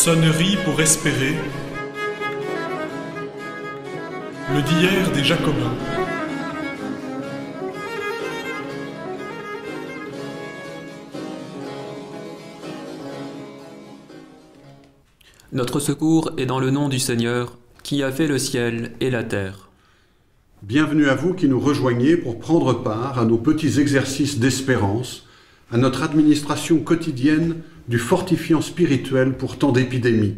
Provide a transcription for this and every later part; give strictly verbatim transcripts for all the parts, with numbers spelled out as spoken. Sonnerie pour espérer. Le d'hier des Jacobins. Notre secours est dans le nom du Seigneur, qui a fait le ciel et la terre. Bienvenue à vous qui nous rejoignez pour prendre part à nos petits exercices d'espérance, à notre administration quotidienne du fortifiant spirituel pour tant d'épidémies.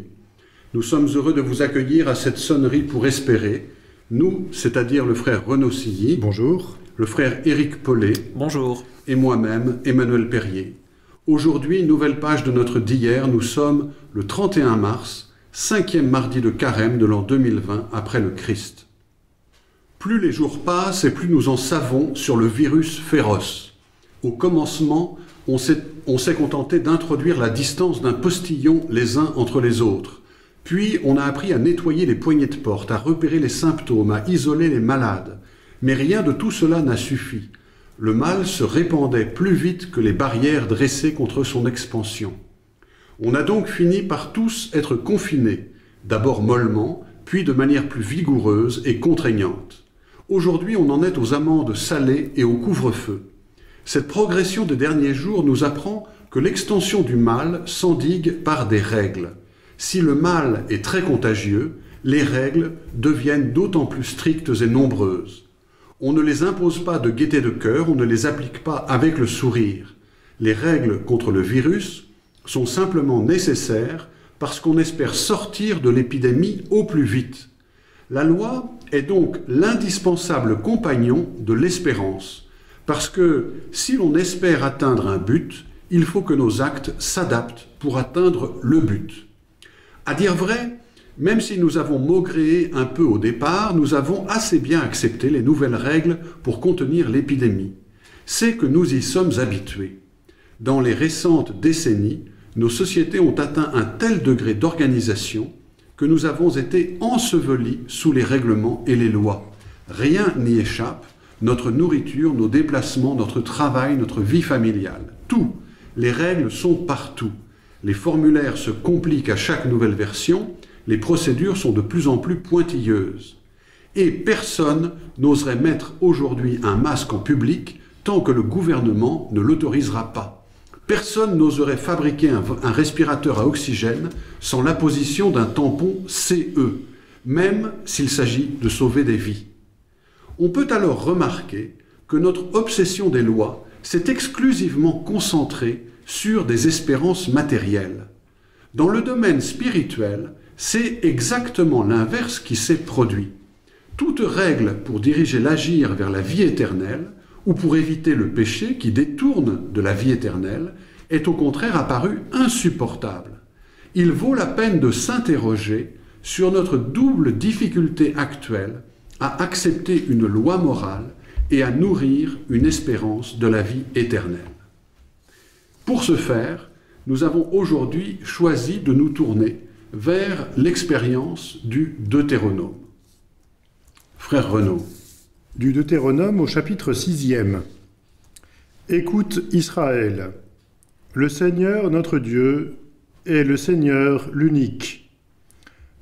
Nous sommes heureux de vous accueillir à cette sonnerie pour espérer. Nous, c'est-à-dire le frère Renaud Silly. Bonjour. Le frère Éric Paulet. Bonjour. Et moi-même, Emmanuel Perrier. Aujourd'hui, nouvelle page de notre d'hier, nous sommes le trente et un mars, cinquième mardi de carême de l'an deux mille vingt après le Christ. Plus les jours passent et plus nous en savons sur le virus féroce. Au commencement, on s'est contenté d'introduire la distance d'un postillon les uns entre les autres. Puis, on a appris à nettoyer les poignées de porte, à repérer les symptômes, à isoler les malades. Mais rien de tout cela n'a suffi. Le mal se répandait plus vite que les barrières dressées contre son expansion. On a donc fini par tous être confinés, d'abord mollement, puis de manière plus vigoureuse et contraignante. Aujourd'hui, on en est aux amendes salées et au couvre-feu. Cette progression des derniers jours nous apprend que l'extension du mal s'endigue par des règles. Si le mal est très contagieux, les règles deviennent d'autant plus strictes et nombreuses. On ne les impose pas de gaieté de cœur, on ne les applique pas avec le sourire. Les règles contre le virus sont simplement nécessaires parce qu'on espère sortir de l'épidémie au plus vite. La loi est donc l'indispensable compagnon de l'espérance, parce que si l'on espère atteindre un but, il faut que nos actes s'adaptent pour atteindre le but. À dire vrai, même si nous avons maugréé un peu au départ, nous avons assez bien accepté les nouvelles règles pour contenir l'épidémie. C'est que nous y sommes habitués. Dans les récentes décennies, nos sociétés ont atteint un tel degré d'organisation que nous avons été ensevelis sous les règlements et les lois. Rien n'y échappe, notre nourriture, nos déplacements, notre travail, notre vie familiale. Tout, les règles sont partout. Les formulaires se compliquent à chaque nouvelle version, les procédures sont de plus en plus pointilleuses. Et personne n'oserait mettre aujourd'hui un masque en public tant que le gouvernement ne l'autorisera pas. Personne n'oserait fabriquer un, un respirateur à oxygène sans l'apposition d'un tampon C E, même s'il s'agit de sauver des vies. On peut alors remarquer que notre obsession des lois s'est exclusivement concentrée sur des espérances matérielles. Dans le domaine spirituel, c'est exactement l'inverse qui s'est produit. Toute règle pour diriger l'agir vers la vie éternelle ou pour éviter le péché qui détourne de la vie éternelle est au contraire apparue insupportable. Il vaut la peine de s'interroger sur notre double difficulté actuelle à accepter une loi morale et à nourrir une espérance de la vie éternelle. Pour ce faire, nous avons aujourd'hui choisi de nous tourner vers l'expérience du Deutéronome. Frère Renaud. Du Deutéronome au chapitre sixième. Écoute Israël, le Seigneur notre Dieu est le Seigneur l'unique,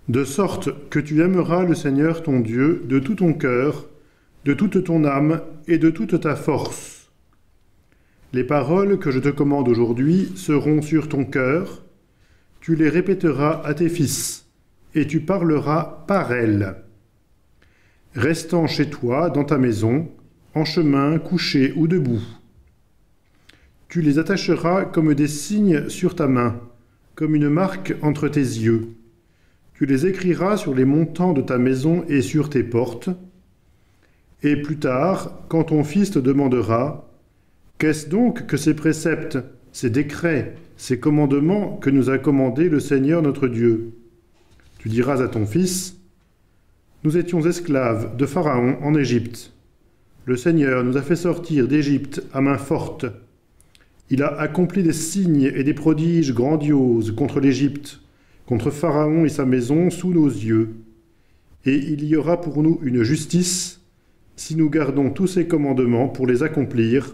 de sorte que tu aimeras le Seigneur ton Dieu de tout ton cœur, de toute ton âme et de toute ta force. Les paroles que je te commande aujourd'hui seront sur ton cœur, tu les répéteras à tes fils, et tu parleras par elles. Restant chez toi, dans ta maison, en chemin, couché ou debout. Tu les attacheras comme des signes sur ta main, comme une marque entre tes yeux. Tu les écriras sur les montants de ta maison et sur tes portes. Et plus tard, quand ton fils te demandera, qu'est-ce donc que ces préceptes, ces décrets, ces commandements que nous a commandés le Seigneur notre Dieu? Tu diras à ton fils, « Nous étions esclaves de Pharaon en Égypte. Le Seigneur nous a fait sortir d'Égypte à main forte. Il a accompli des signes et des prodiges grandioses contre l'Égypte, contre Pharaon et sa maison sous nos yeux. Et il y aura pour nous une justice, si nous gardons tous ces commandements pour les accomplir,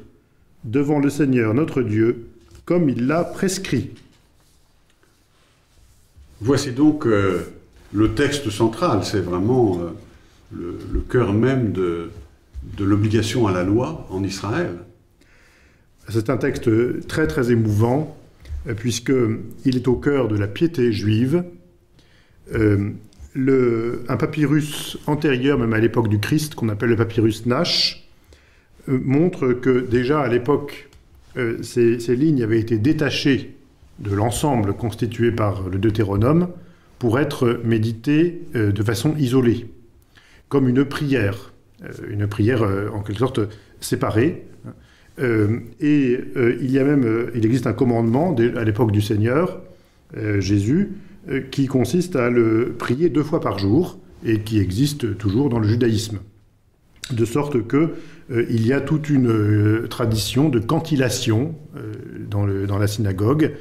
devant le Seigneur notre Dieu, comme il l'a prescrit. » Voici donc euh, le texte central, c'est vraiment euh, le, le cœur même de, de l'obligation à la loi en Israël. C'est un texte très très émouvant, puisqu'il est au cœur de la piété juive. Euh, le, un papyrus antérieur, même à l'époque du Christ, qu'on appelle le papyrus Nash, euh, montre que déjà à l'époque, euh, ces, ces lignes avaient été détachées de l'ensemble constitué par le Deutéronome pour être méditées euh, de façon isolée, comme une prière, euh, une prière euh, en quelque sorte séparée. Euh, et euh, il y a même, euh, il existe un commandement à l'époque du Seigneur, euh, Jésus, euh, qui consiste à le prier deux fois par jour et qui existe toujours dans le judaïsme. De sorte qu'il euh, y a toute une euh, tradition de cantillation euh, dans, le, dans la synagogue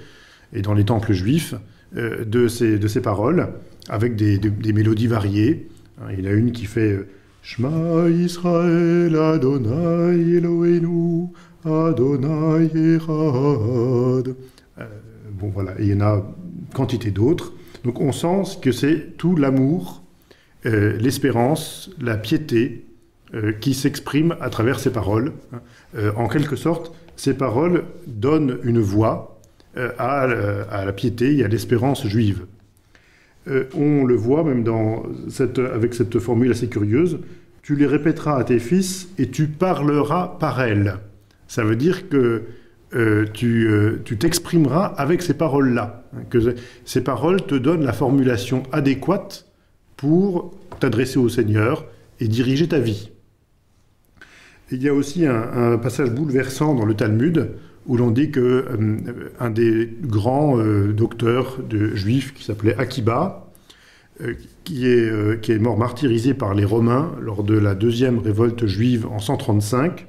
et dans les temples juifs euh, de, ces, de ces paroles avec des, des, des mélodies variées. Il y en a une qui fait... Euh, Shema Yisrael, Adonai Eloheinu, Adonai Echad. Euh, bon voilà, il y en a quantité d'autres. Donc on sent que c'est tout l'amour, euh, l'espérance, la piété euh, qui s'exprime à travers ces paroles. Euh, en quelque sorte, ces paroles donnent une voix euh, à, à la piété et à l'espérance juive. Euh, on le voit même dans cette, avec cette formule assez curieuse, « Tu les répéteras à tes fils et tu parleras par elles ». Ça veut dire que euh, tu euh, tu t'exprimeras avec ces paroles-là, hein, que ces paroles te donnent la formulation adéquate pour t'adresser au Seigneur et diriger ta vie. Il y a aussi un, un passage bouleversant dans le Talmud, où l'on dit qu'un euh, des grands euh, docteurs de juifs qui s'appelait Akiba, euh, qui, est, euh, qui est mort martyrisé par les Romains lors de la deuxième révolte juive en cent trente-cinq,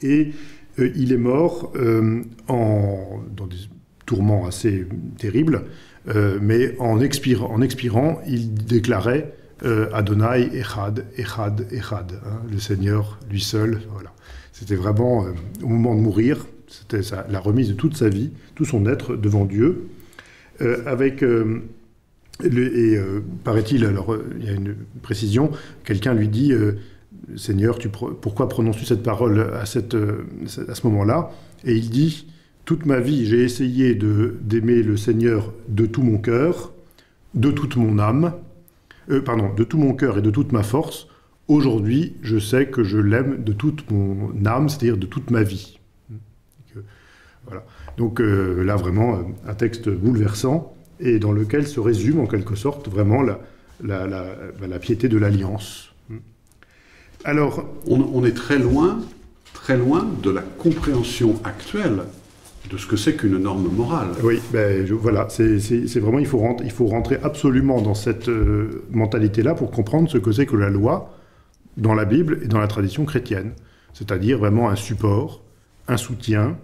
et euh, il est mort euh, en, dans des tourments assez terribles, euh, mais en expirant, en expirant, il déclarait euh, « Adonai Echad, Echad, Echad hein, », le Seigneur, lui seul, voilà. C'était vraiment, euh, au moment de mourir, c'était la remise de toute sa vie, tout son être devant Dieu. Euh, avec, euh, le, et euh, paraît-il, alors euh, il y a une précision, quelqu'un lui dit euh, « Seigneur, tu pro pourquoi prononces-tu cette parole à, cette, euh, à ce moment-là » Et il dit « Toute ma vie, j'ai essayé d'aimer le Seigneur de tout mon cœur, de toute mon âme, euh, pardon, de tout mon cœur et de toute ma force. Aujourd'hui, je sais que je l'aime de toute mon âme, c'est-à-dire de toute ma vie. » Voilà. Donc euh, là, vraiment, un texte bouleversant et dans lequel se résume, en quelque sorte, vraiment la, la, la, la piété de l'Alliance. Alors, on, on est très loin, très loin de la compréhension actuelle de ce que c'est qu'une norme morale. Oui, ben, je, voilà, c'est vraiment, il faut, rentrer, il faut rentrer absolument dans cette euh, mentalité-là pour comprendre ce que c'est que la loi dans la Bible et dans la tradition chrétienne, c'est-à-dire vraiment un support, un soutien,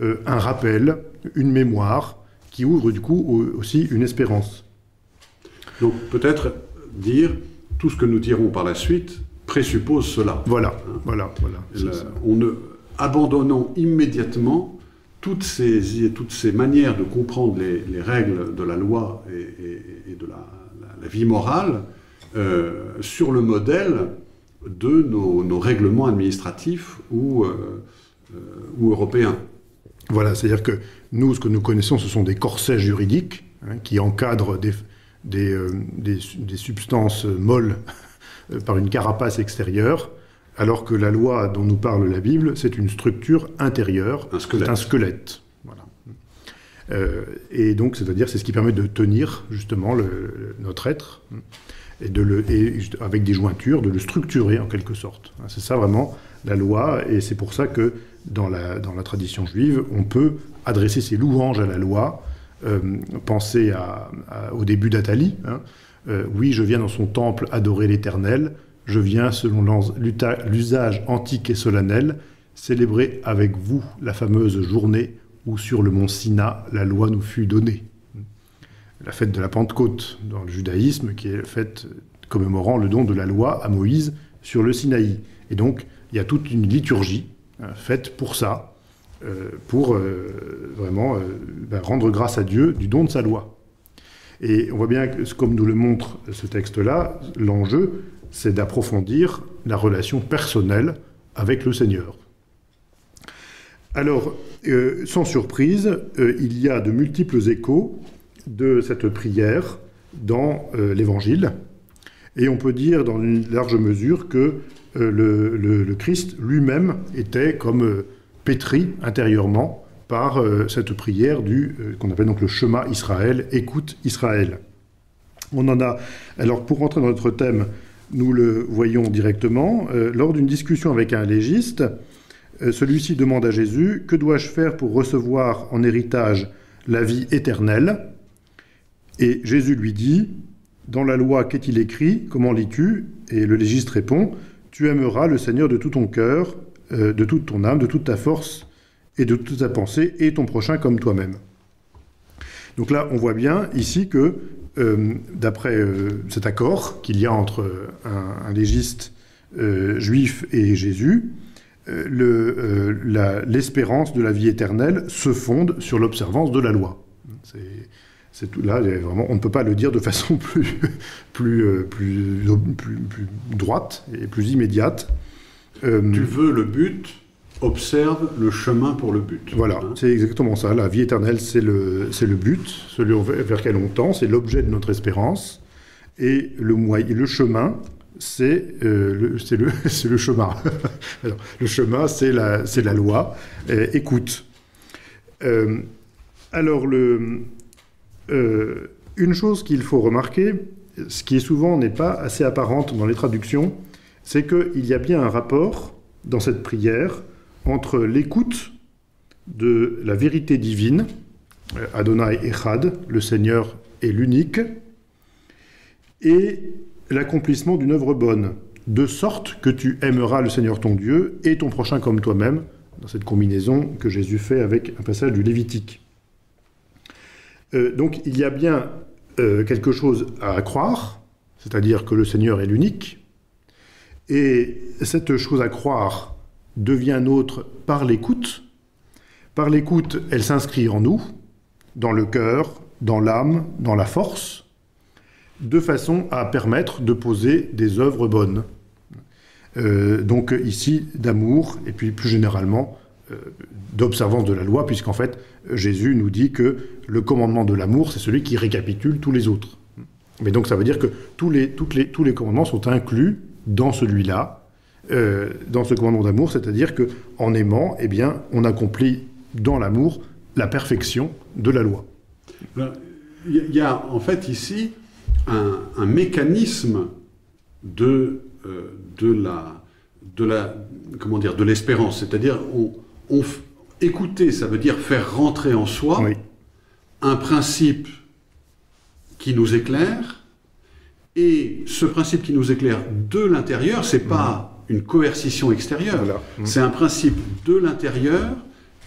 euh, un rappel, une mémoire, qui ouvre du coup au, aussi une espérance. Donc peut-être dire, tout ce que nous dirons par la suite présuppose cela. Voilà, hein, voilà, voilà. La, on ne, abandonnons immédiatement toutes ces, toutes ces manières de comprendre les, les règles de la loi et, et, et de la, la, la vie morale euh, sur le modèle de nos, nos règlements administratifs ou, euh, ou européens. Voilà, c'est-à-dire que nous, ce que nous connaissons, ce sont des corsets juridiques hein, qui encadrent des, des, euh, des, des substances molles par une carapace extérieure, alors que la loi dont nous parle la Bible, c'est une structure intérieure, un squelette. Un squelette. Voilà. Euh, et donc, c'est-à-dire, c'est ce qui permet de tenir, justement, le, notre être... Et, de le, et avec des jointures, de le structurer en quelque sorte. C'est ça vraiment la loi, et c'est pour ça que dans la, dans la tradition juive, on peut adresser ses louanges à la loi. Euh, pensez à, à, au début d'Athalie, hein. euh, oui, je viens dans son temple adorer l'Éternel, je viens selon l'usage antique et solennel, célébrer avec vous la fameuse journée où sur le mont Sina la loi nous fut donnée. La fête de la Pentecôte dans le judaïsme, qui est la fête commémorant le don de la loi à Moïse sur le Sinaï. Et donc, il y a toute une liturgie hein, faite pour ça, euh, pour euh, vraiment euh, ben, rendre grâce à Dieu du don de sa loi. Et on voit bien que, comme nous le montre ce texte-là, l'enjeu, c'est d'approfondir la relation personnelle avec le Seigneur. Alors, euh, sans surprise, euh, il y a de multiples échos de cette prière dans euh, l'Évangile. Et on peut dire dans une large mesure que euh, le, le, le Christ lui-même était comme euh, pétri intérieurement par euh, cette prière du euh, qu'on appelle donc le Shema Yisrael, écoute Israël. On en a, alors pour rentrer dans notre thème, nous le voyons directement, euh, lors d'une discussion avec un légiste, euh, celui-ci demande à Jésus « Que dois-je faire pour recevoir en héritage la vie éternelle ?» Et Jésus lui dit « Dans la loi, qu'est-il écrit? Comment lis-tu » Et le légiste répond « Tu aimeras le Seigneur de tout ton cœur, euh, de toute ton âme, de toute ta force et de toute ta pensée, et ton prochain comme toi-même. » Donc là, on voit bien ici que, euh, d'après euh, cet accord qu'il y a entre euh, un, un légiste euh, juif et Jésus, euh, l'espérance le, euh, de la vie éternelle se fonde sur l'observance de la loi. C'est... C'est tout, là, vraiment, on ne peut pas le dire de façon plus, plus, plus, plus, plus droite et plus immédiate. Euh, tu veux le but, observe le chemin pour le but. Voilà, hein. C'est exactement ça. La vie éternelle, c'est le, c'est le but, celui vers quel on tend, c'est l'objet de notre espérance. Et le, le chemin, c'est euh, le, le, le chemin. Alors, le chemin, c'est la, c'est la loi. Euh, écoute. Euh, alors, le... Euh, une chose qu'il faut remarquer, ce qui souvent n'est pas assez apparente dans les traductions, c'est qu'il y a bien un rapport dans cette prière entre l'écoute de la vérité divine, Adonai Echad, le Seigneur est l'unique, et l'accomplissement d'une œuvre bonne, de sorte que tu aimeras le Seigneur ton Dieu et ton prochain comme toi-même, dans cette combinaison que Jésus fait avec un passage du Lévitique. Euh, donc il y a bien euh, quelque chose à croire, c'est-à-dire que le Seigneur est l'unique, et cette chose à croire devient nôtre par l'écoute. Par l'écoute, elle s'inscrit en nous, dans le cœur, dans l'âme, dans la force, de façon à permettre de poser des œuvres bonnes. Euh, donc ici, d'amour, et puis plus généralement, d'observance de la loi, puisqu'en fait, Jésus nous dit que le commandement de l'amour, c'est celui qui récapitule tous les autres. Mais donc ça veut dire que tous les, toutes les, tous les commandements sont inclus dans celui-là, euh, dans ce commandement d'amour, c'est-à-dire qu'en aimant, eh bien, on accomplit dans l'amour la perfection de la loi. Il y a en fait ici un, un mécanisme de, euh, de la... de la, comment dire, de l'espérance, c'est-à-dire on, on écouter, ça veut dire faire rentrer en soi, oui, un principe qui nous éclaire, et ce principe qui nous éclaire de l'intérieur, c'est pas mmh. une coercition extérieure, voilà. mmh. c'est un principe de l'intérieur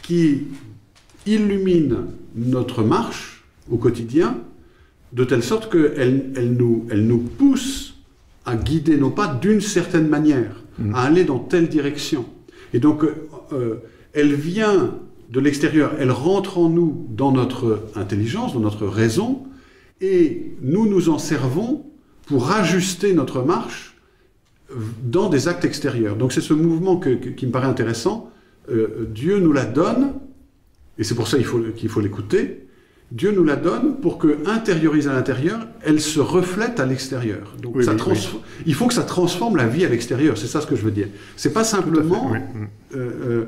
qui illumine notre marche au quotidien, de telle sorte qu'elle elle nous, elle nous pousse à guider nos pas d'une certaine manière, à aller dans telle direction. Et donc, euh, elle vient de l'extérieur, elle rentre en nous dans notre intelligence, dans notre raison, et nous nous en servons pour ajuster notre marche dans des actes extérieurs. Donc c'est ce mouvement que, que, qui me paraît intéressant. Euh, Dieu nous la donne, et c'est pour ça qu'il faut, qu'il faut l'écouter, Dieu nous la donne pour que, intériorisée à l'intérieur, elle se reflète à l'extérieur. Donc, oui, ça oui, oui. il faut que ça transforme la vie à l'extérieur. C'est ça ce que je veux dire. C'est pas simplement fait, oui. euh, euh,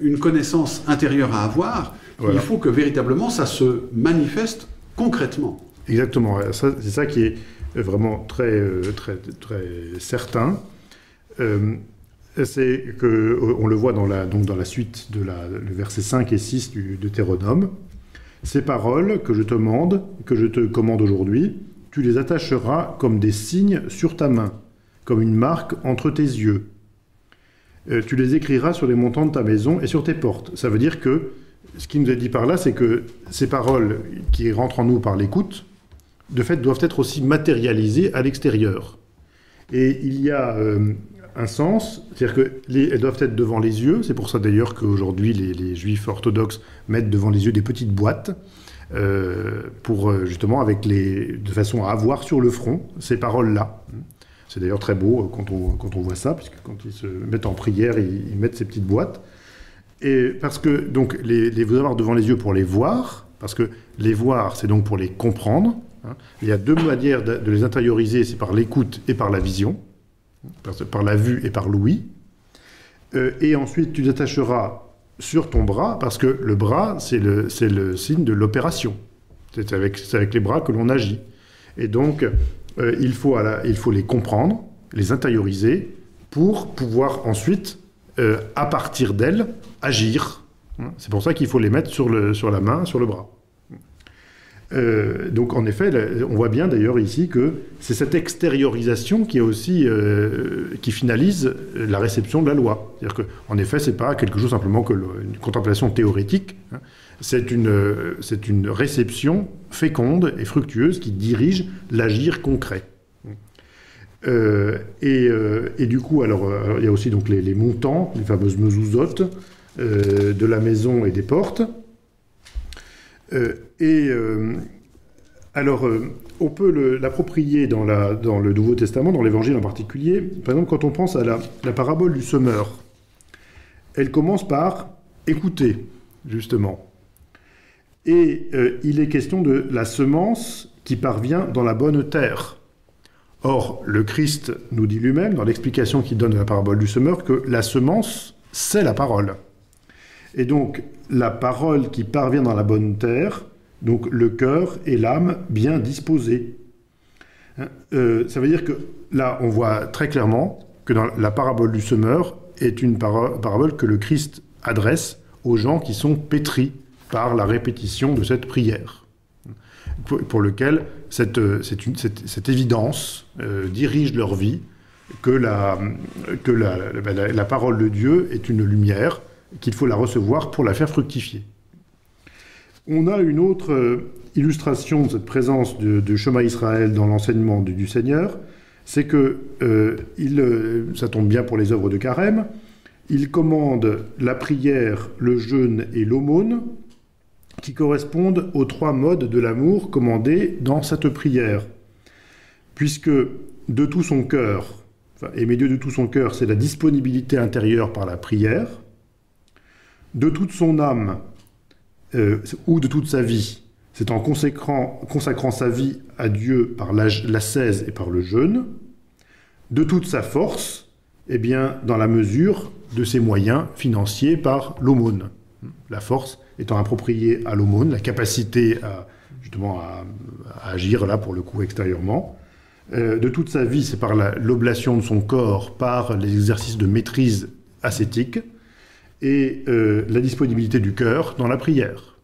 une connaissance intérieure à avoir. Voilà. Il faut que véritablement ça se manifeste concrètement. Exactement. C'est ça qui est vraiment très très très certain. Euh, C'est que on le voit dans la donc dans la suite de la le versets cinq et six du Deutéronome. « Ces paroles que je te mande, que je te commande aujourd'hui, tu les attacheras comme des signes sur ta main, comme une marque entre tes yeux. Euh, tu les écriras sur les montants de ta maison et sur tes portes. » Ça veut dire que, ce qui nous est dit par là, c'est que ces paroles qui rentrent en nous par l'écoute, de fait, doivent être aussi matérialisées à l'extérieur. Et il y a euh, un sens, c'est-à-dire qu'elles doivent être devant les yeux, c'est pour ça d'ailleurs qu'aujourd'hui les, les juifs orthodoxes mettent devant les yeux des petites boîtes euh, pour justement avec les, de façon à avoir sur le front ces paroles-là. C'est d'ailleurs très beau quand on, quand on voit ça, puisque quand ils se mettent en prière, ils, ils mettent ces petites boîtes. Et parce que donc les, les vous avoir devant les yeux pour les voir, parce que les voir, c'est donc pour les comprendre. Hein. Il y a deux manières de, de les intérioriser, c'est par l'écoute et par la vision, par, par la vue et par l'ouïe. Euh, et ensuite, tu t'attacheras sur ton bras, parce que le bras, c'est le, c'est le signe de l'opération. C'est avec, c'est avec les bras que l'on agit. Et donc, euh, il faut, à la, il faut les comprendre, les intérioriser, pour pouvoir ensuite, euh, à partir d'elles, agir. C'est pour ça qu'il faut les mettre sur, le, sur la main, sur le bras. Euh, donc, en effet, on voit bien d'ailleurs ici que c'est cette extériorisation qui est aussi euh, qui finalise la réception de la loi. C'est-à-dire que, en effet, c'est pas quelque chose simplement que le, une contemplation théorétique. Hein, c'est une euh, c'est une réception féconde et fructueuse qui dirige l'agir concret. Euh, et, euh, et du coup, alors, alors il y a aussi donc les, les montants, les fameuses mezouzotes euh, de la maison et des portes. Euh, et euh, alors, euh, on peut l'approprier dans, la, dans le Nouveau Testament, dans l'Évangile en particulier. Par exemple, quand on pense à la, la parabole du semeur, elle commence par « écouter », justement. Et euh, il est question de la semence qui parvient dans la bonne terre. Or, le Christ nous dit lui-même, dans l'explication qu'il donne de la parabole du semeur, que la semence, c'est la parole. Et donc, la parole qui parvient dans la bonne terre, donc le cœur et l'âme bien disposés. Hein, euh, ça veut dire que là, on voit très clairement que dans la parabole du semeur est une para- parabole que le Christ adresse aux gens qui sont pétris par la répétition de cette prière, pour, pour lequel cette, cette, une, cette, cette évidence euh, dirige leur vie, que, la, que la, la, la parole de Dieu est une lumière, qu'il faut la recevoir pour la faire fructifier. On a une autre illustration de cette présence de, de Shema Yisrael dans l'enseignement du, du Seigneur, c'est que, euh, il, ça tombe bien pour les œuvres de Carême, il commande la prière, le jeûne et l'aumône, qui correspondent aux trois modes de l'amour commandés dans cette prière. Puisque de tout son cœur, enfin, aimer Dieu de tout son cœur, c'est la disponibilité intérieure par la prière, de toute son âme euh, ou de toute sa vie, c'est en consacrant, consacrant sa vie à Dieu par l'ascèse et par le jeûne, de toute sa force, eh bien, dans la mesure de ses moyens financiers par l'aumône. La force étant appropriée à l'aumône, la capacité à, justement à, à agir là pour le coup extérieurement, euh, de toute sa vie, c'est par l'oblation de son corps, par les exercices de maîtrise ascétique, et euh, la disponibilité du cœur dans la prière.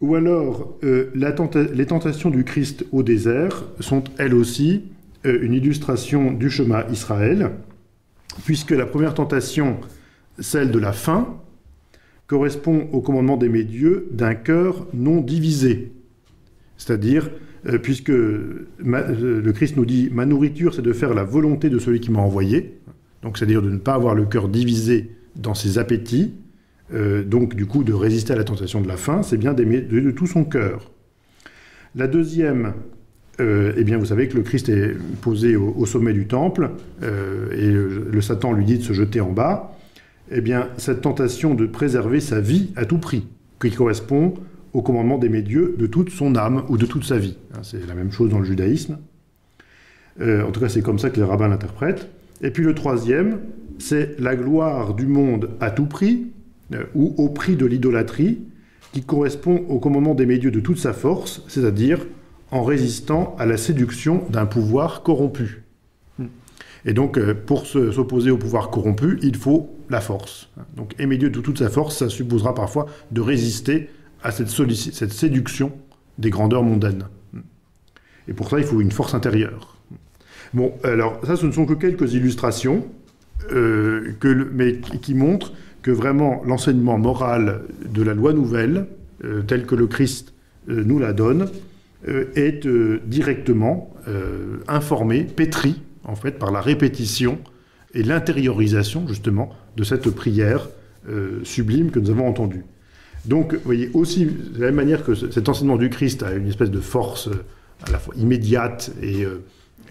Ou alors, euh, la tenta les tentations du Christ au désert sont elles aussi euh, une illustration du Shema Yisrael, puisque la première tentation, celle de la faim, correspond au commandement d'aimer Dieu d'un cœur non divisé. C'est-à-dire, euh, puisque ma, euh, le Christ nous dit « Ma nourriture, c'est de faire la volonté de celui qui m'a envoyé », donc c'est-à-dire de ne pas avoir le cœur divisé dans ses appétits, euh, donc du coup de résister à la tentation de la faim, c'est bien d'aimer de, de tout son cœur. La deuxième, euh, eh bien vous savez que le Christ est posé au, au sommet du temple, euh, et le, le Satan lui dit de se jeter en bas, eh bien cette tentation de préserver sa vie à tout prix, qui correspond au commandement d'aimer Dieu de toute son âme ou de toute sa vie. C'est la même chose dans le judaïsme. Euh, en tout cas, c'est comme ça que les rabbins l'interprètent. Et puis le troisième, c'est la gloire du monde à tout prix, euh, ou au prix de l'idolâtrie, qui correspond au commandement d'aimer Dieu de toute sa force, c'est-à-dire en résistant à la séduction d'un pouvoir corrompu. Et donc, euh, pour s'opposer au pouvoir corrompu, il faut la force. Donc, aimer Dieu de toute sa force, ça supposera parfois de résister à cette, cette séduction des grandeurs mondaines. Et pour ça, il faut une force intérieure. Bon, alors, ça, ce ne sont que quelques illustrations, Euh, que le, mais qui montre que vraiment l'enseignement moral de la loi nouvelle, euh, tel que le Christ euh, nous la donne, euh, est euh, directement euh, informé, pétri, en fait, par la répétition et l'intériorisation, justement, de cette prière euh, sublime que nous avons entendue. Donc, vous voyez, aussi, de la même manière que cet enseignement du Christ a une espèce de force à la fois immédiate et,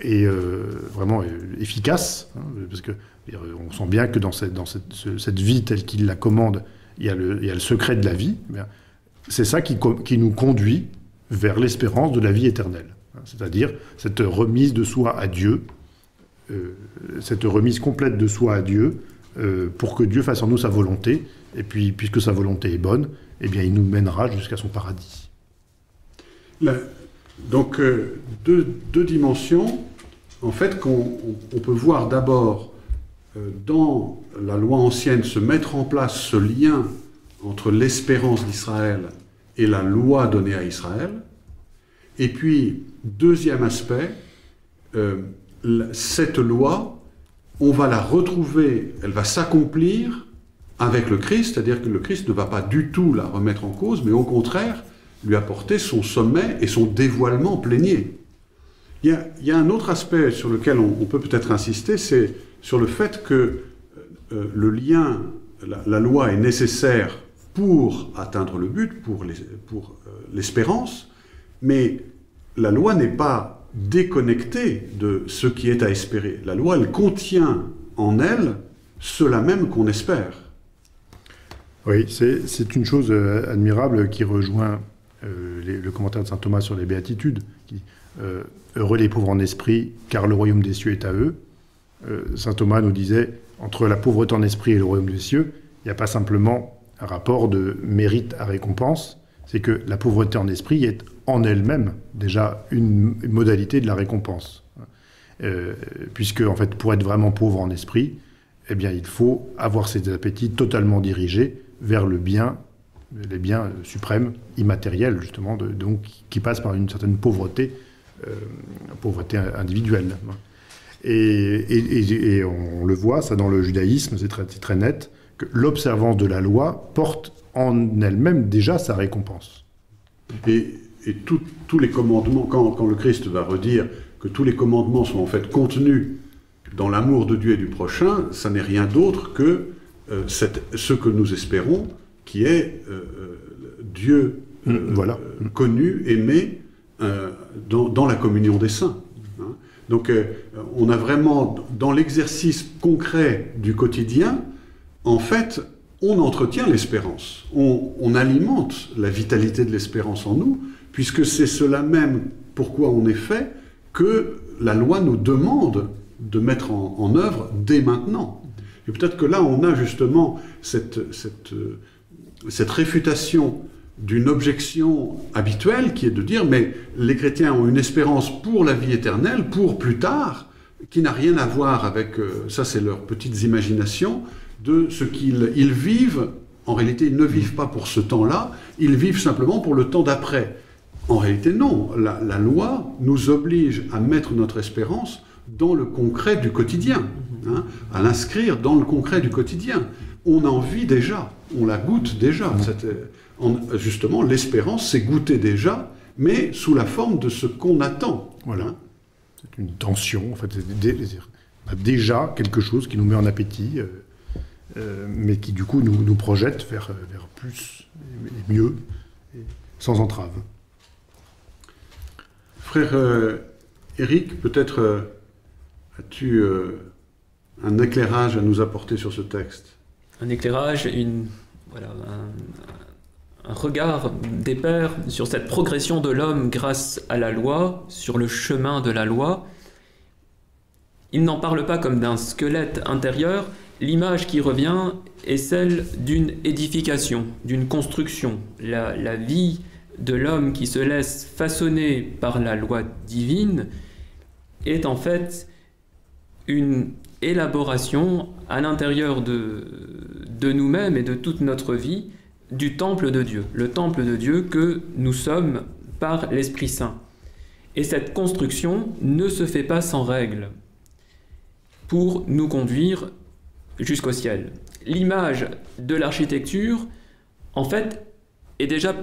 et vraiment efficace, hein, parce qu'on sent bien que dans cette, dans cette, cette vie telle qu'il la commande, il y a le, il y a le secret de la vie, c'est ça qui, qui nous conduit vers l'espérance de la vie éternelle, hein, c'est-à-dire cette remise de soi à Dieu, euh, cette remise complète de soi à Dieu, euh, pour que Dieu fasse en nous sa volonté, et puis, puisque sa volonté est bonne, eh bien, il nous mènera jusqu'à son paradis. Là, donc, euh, deux, deux dimensions, en fait, qu'on on peut voir d'abord euh, dans la loi ancienne se mettre en place ce lien entre l'espérance d'Israël et la loi donnée à Israël. Et puis, deuxième aspect, euh, cette loi, on va la retrouver, elle va s'accomplir avec le Christ, c'est-à-dire que le Christ ne va pas du tout la remettre en cause, mais au contraire, lui apporter son sommet et son dévoilement plénier. Il y a, il y a un autre aspect sur lequel on, on peut peut-être insister, c'est sur le fait que euh, le lien, la, la loi est nécessaire pour atteindre le but, pour les, pour euh, l'espérance, mais la loi n'est pas déconnectée de ce qui est à espérer. La loi, elle contient en elle cela même qu'on espère. Oui, c'est une chose euh, admirable qui rejoint euh, les, le commentaire de saint Thomas sur les béatitudes, qui euh, « Heureux les pauvres en esprit, car le royaume des cieux est à eux euh, ». Saint Thomas nous disait « Entre la pauvreté en esprit et le royaume des cieux, il n'y a pas simplement un rapport de mérite à récompense, c'est que la pauvreté en esprit est en elle-même déjà une, une modalité de la récompense. Euh, puisque, en fait, pour être vraiment pauvre en esprit, eh bien, il faut avoir ses appétits totalement dirigés vers le bien, les biens suprêmes, immatériels, justement, de, donc, qui passent par une certaine pauvreté, euh, pauvreté individuelle. Et, et, et on le voit, ça, dans le judaïsme, c'est très, très net, que l'observance de la loi porte en elle-même déjà sa récompense. Et, et tout, tous les commandements, quand, quand le Christ va redire que tous les commandements sont en fait contenus dans l'amour de Dieu et du prochain, ça n'est rien d'autre que Euh, cette, ce que nous espérons, qui est euh, Dieu euh, voilà. euh, connu, aimé, euh, dans, dans la communion des saints. Hein. Donc euh, on a vraiment, dans l'exercice concret du quotidien, en fait, on entretient l'espérance, on, on alimente la vitalité de l'espérance en nous, puisque c'est cela même pourquoi on est fait, que la loi nous demande de mettre en, en œuvre dès maintenant. Et peut-être que là, on a justement cette, cette, cette réfutation d'une objection habituelle qui est de dire « mais les chrétiens ont une espérance pour la vie éternelle, pour plus tard, qui n'a rien à voir avec, ça c'est leurs petites imaginations, de ce qu'ils ils vivent. En réalité, ils ne vivent pas pour ce temps-là, ils vivent simplement pour le temps d'après. » En réalité, non. La, la loi nous oblige à mettre notre espérance dans le concret du quotidien, hein, à l'inscrire dans le concret du quotidien. On en vit déjà, on la goûte déjà. Cette, en, justement, l'espérance, c'est goûter déjà, mais sous la forme de ce qu'on attend. Voilà. C'est une tension, en fait. On a déjà quelque chose qui nous met en appétit, euh, mais qui, du coup, nous, nous projette vers, vers plus et mieux, et sans entrave. Frère euh, Éric, peut-être... Euh, As-tu euh, un éclairage à nous apporter sur ce texte? Un éclairage, une, voilà, un, un regard des pères sur cette progression de l'homme grâce à la loi, sur le chemin de la loi. Il n'en parle pas comme d'un squelette intérieur. L'image qui revient est celle d'une édification, d'une construction. La, la vie de l'homme qui se laisse façonner par la loi divine est en fait une élaboration à l'intérieur de, de nous-mêmes et de toute notre vie du temple de Dieu, le temple de Dieu que nous sommes par l'Esprit Saint. Et cette construction ne se fait pas sans règles pour nous conduire jusqu'au ciel. L'image de l'architecture, en fait, est déjà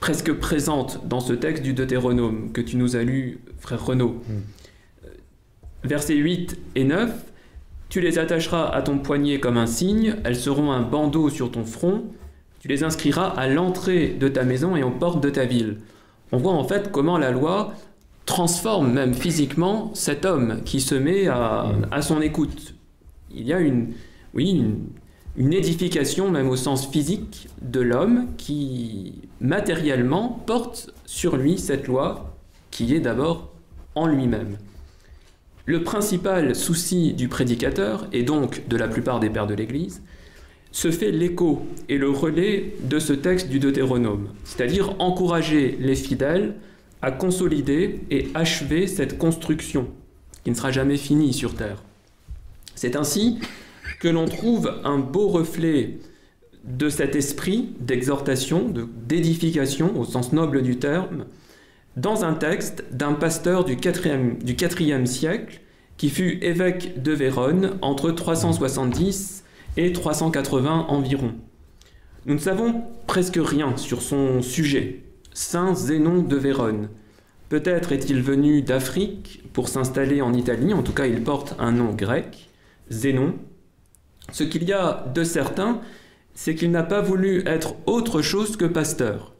presque présente dans ce texte du Deutéronome que tu nous as lu, frère Renaud. Mmh. Versets huit et neuf, « Tu les attacheras à ton poignet comme un signe, elles seront un bandeau sur ton front, Tu les inscriras à l'entrée de ta maison et aux portes de ta ville. » On voit en fait comment la loi transforme même physiquement cet homme qui se met à, à son écoute. Il y a une, oui, une, une édification, même au sens physique, de l'homme qui matériellement porte sur lui cette loi qui est d'abord en lui-même. Le principal souci du prédicateur, et donc de la plupart des pères de l'Église, se fait l'écho et le relais de ce texte du Deutéronome, c'est-à-dire encourager les fidèles à consolider et achever cette construction qui ne sera jamais finie sur Terre. C'est ainsi que l'on trouve un beau reflet de cet esprit d'exhortation, d'édification au sens noble du terme, dans un texte d'un pasteur du quatrième siècle qui fut évêque de Vérone entre trois cent soixante-dix et trois cent quatre-vingts environ. Nous ne savons presque rien sur son sujet, saint Zénon de Vérone. Peut-être est-il venu d'Afrique pour s'installer en Italie, en tout cas il porte un nom grec, Zénon. Ce qu'il y a de certain, c'est qu'il n'a pas voulu être autre chose que pasteur.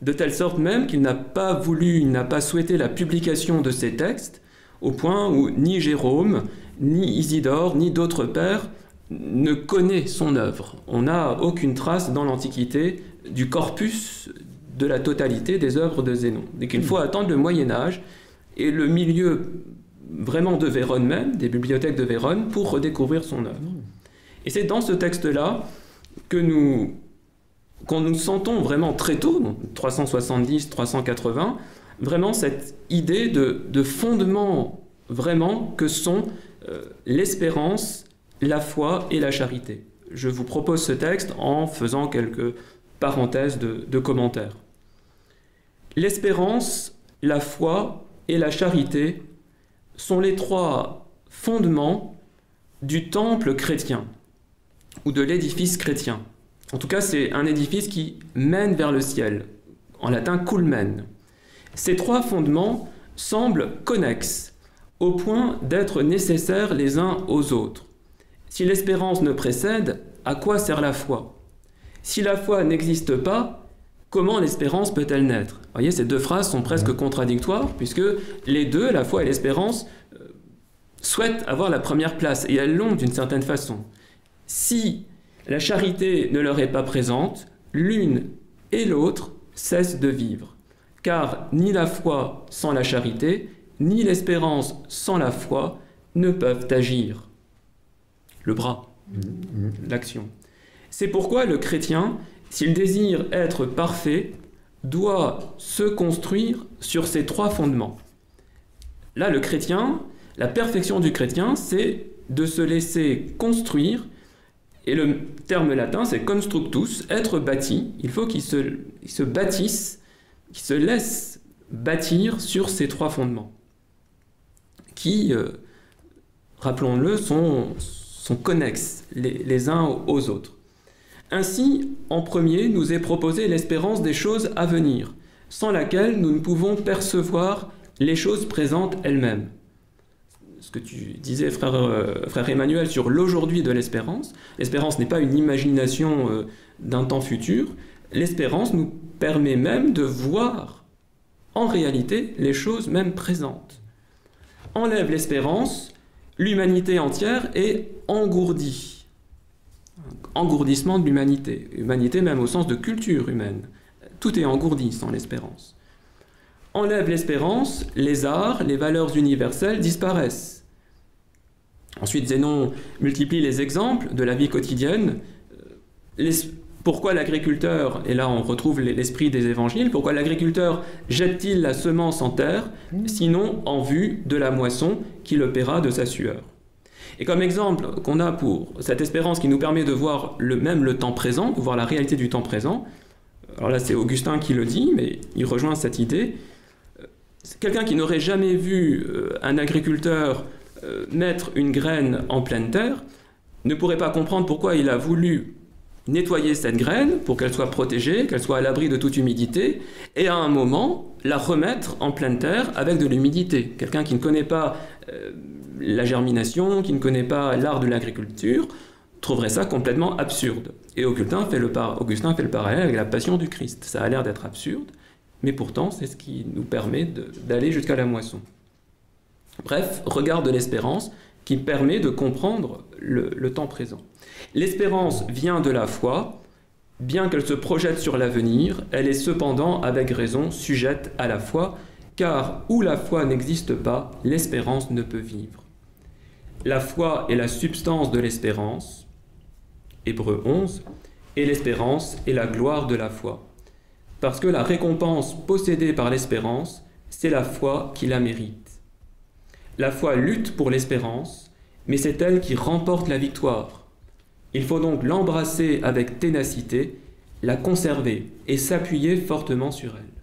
De telle sorte même qu'il n'a pas voulu, il n'a pas souhaité la publication de ces textes, au point où ni Jérôme, ni Isidore, ni d'autres pères ne connaît son œuvre. On n'a aucune trace dans l'Antiquité du corpus de la totalité des œuvres de Zénon. Donc il faut attendre le Moyen-Âge et le milieu vraiment de Vérone même, des bibliothèques de Vérone, pour redécouvrir son œuvre. Et c'est dans ce texte-là que nous... quand nous sentons vraiment très tôt, trois cent soixante-dix, trois cent quatre-vingts, vraiment cette idée de, de fondement vraiment que sont euh, l'espérance, la foi et la charité. Je vous propose ce texte en faisant quelques parenthèses de, de commentaires. L'espérance, la foi et la charité sont les trois fondements du temple chrétien ou de l'édifice chrétien. En tout cas, c'est un édifice qui mène vers le ciel, en latin « culmen ». Ces trois fondements semblent connexes, au point d'être nécessaires les uns aux autres. Si l'espérance ne précède, à quoi sert la foi? Si la foi n'existe pas, comment l'espérance peut-elle naître? Vous voyez, ces deux phrases sont presque contradictoires, puisque les deux, la foi et l'espérance, euh, souhaitent avoir la première place, et elles l'ont d'une certaine façon. Si la charité ne leur est pas présente, l'une et l'autre cessent de vivre. Car ni la foi sans la charité, ni l'espérance sans la foi ne peuvent agir. Le bras, l'action. C'est pourquoi le chrétien, s'il désire être parfait, doit se construire sur ces trois fondements. Là, le chrétien, la perfection du chrétien, c'est de se laisser construire. Et le terme latin, c'est « constructus », être bâti. Il faut qu'il se, il se bâtisse, qu'il se laisse bâtir sur ces trois fondements, qui, euh, rappelons-le, sont, sont connexes les, les uns aux autres. Ainsi, en premier, nous est proposée l'espérance des choses à venir, sans laquelle nous ne pouvons percevoir les choses présentes elles-mêmes. Ce que tu disais, frère, euh, frère Emmanuel, sur l'aujourd'hui de l'espérance. L'espérance n'est pas une imagination euh, d'un temps futur. L'espérance nous permet même de voir en réalité les choses même présentes. Enlève l'espérance, l'humanité entière est engourdie. Engourdissement de l'humanité. Humanité même au sens de culture humaine. Tout est engourdi sans l'espérance. Enlève l'espérance, les arts, les valeurs universelles disparaissent. Ensuite, Zénon multiplie les exemples de la vie quotidienne. Les... Pourquoi l'agriculteur, et là on retrouve l'esprit des évangiles, pourquoi l'agriculteur jette-t-il la semence en terre, sinon en vue de la moisson qui le paiera de sa sueur? Et comme exemple qu'on a pour cette espérance qui nous permet de voir le même le temps présent, de voir la réalité du temps présent, alors là c'est Augustin qui le dit, mais il rejoint cette idée. Quelqu'un qui n'aurait jamais vu un agriculteur mettre une graine en pleine terre ne pourrait pas comprendre pourquoi il a voulu nettoyer cette graine pour qu'elle soit protégée, qu'elle soit à l'abri de toute humidité, et à un moment la remettre en pleine terre avec de l'humidité. Quelqu'un qui ne connaît pas la germination, qui ne connaît pas l'art de l'agriculture, trouverait ça complètement absurde. Et Augustin fait le, par... Augustin fait le parallèle avec la passion du Christ. Ça a l'air d'être absurde, mais pourtant c'est ce qui nous permet d'aller jusqu'à la moisson. Bref, regard de l'espérance qui permet de comprendre le, le temps présent. L'espérance vient de la foi, bien qu'elle se projette sur l'avenir, elle est cependant, avec raison, sujette à la foi, car où la foi n'existe pas, l'espérance ne peut vivre. La foi est la substance de l'espérance, Hébreux onze, et l'espérance est la gloire de la foi. Parce que la récompense possédée par l'espérance, c'est la foi qui la mérite. La foi lutte pour l'espérance, mais c'est elle qui remporte la victoire. Il faut donc l'embrasser avec ténacité, la conserver et s'appuyer fortement sur elle.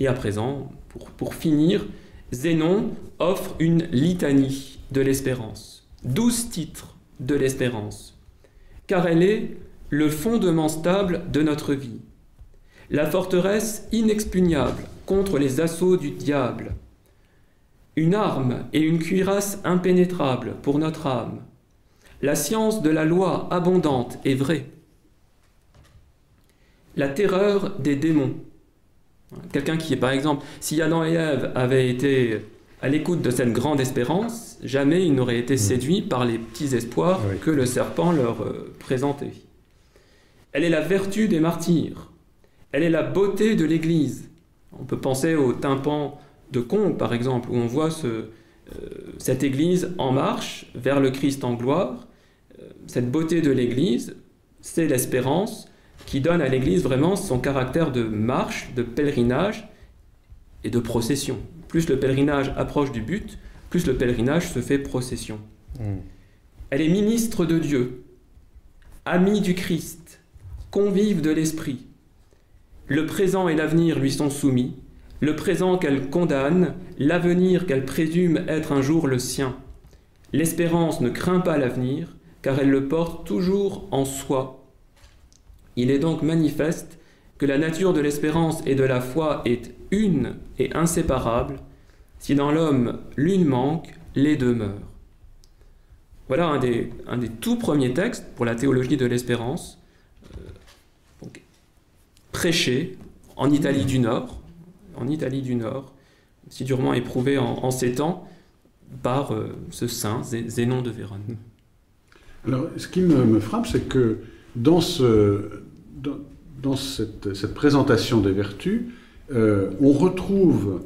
Et à présent, pour, pour finir, Zénon offre une litanie de l'espérance, douze titres de l'espérance, car elle est le fondement stable de notre vie, la forteresse inexpugnable contre les assauts du diable, une arme et une cuirasse impénétrables pour notre âme, la science de la loi abondante et vraie, la terreur des démons. Quelqu'un qui, par exemple, si Adam et Ève avaient été à l'écoute de cette grande espérance, jamais ils n'auraient été séduits par les petits espoirs oui. que le serpent leur présentait. Elle est la vertu des martyrs. Elle est la beauté de l'Église. On peut penser au tympan de Conques, par exemple, où on voit ce, euh, cette Église en marche vers le Christ en gloire. Cette beauté de l'Église, c'est l'espérance qui donne à l'Église vraiment son caractère de marche, de pèlerinage et de procession. Plus le pèlerinage approche du but, plus le pèlerinage se fait procession. Mmh. Elle est ministre de Dieu, amie du Christ, convive de l'Esprit. Le présent et l'avenir lui sont soumis, le présent qu'elle condamne, l'avenir qu'elle présume être un jour le sien. L'espérance ne craint pas l'avenir, car elle le porte toujours en soi. Il est donc manifeste que la nature de l'espérance et de la foi est une et inséparable. Si dans l'homme l'une manque, les deux meurent. Voilà un des, un des tout premiers textes pour la théologie de l'espérance, euh, prêché en Italie du Nord, en Italie du Nord, si durement éprouvé en, en ces temps par euh, ce saint Zénon de Vérone. Alors, ce qui me, me frappe, c'est que Dans, ce, dans, dans cette, cette présentation des vertus, euh, on retrouve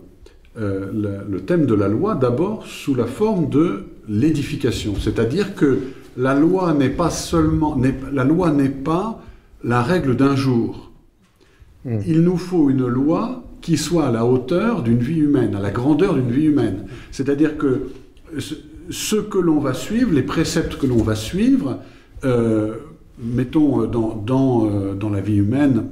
euh, la, le thème de la loi d'abord sous la forme de l'édification. C'est-à-dire que la loi n'est pas seulement, n'est, la loi n'est pas la règle d'un jour. Mmh. Il nous faut une loi qui soit à la hauteur d'une vie humaine, à la grandeur d'une vie humaine. C'est-à-dire que ce, ce que l'on va suivre, les préceptes que l'on va suivre, euh, mettons, dans, dans, dans la vie humaine,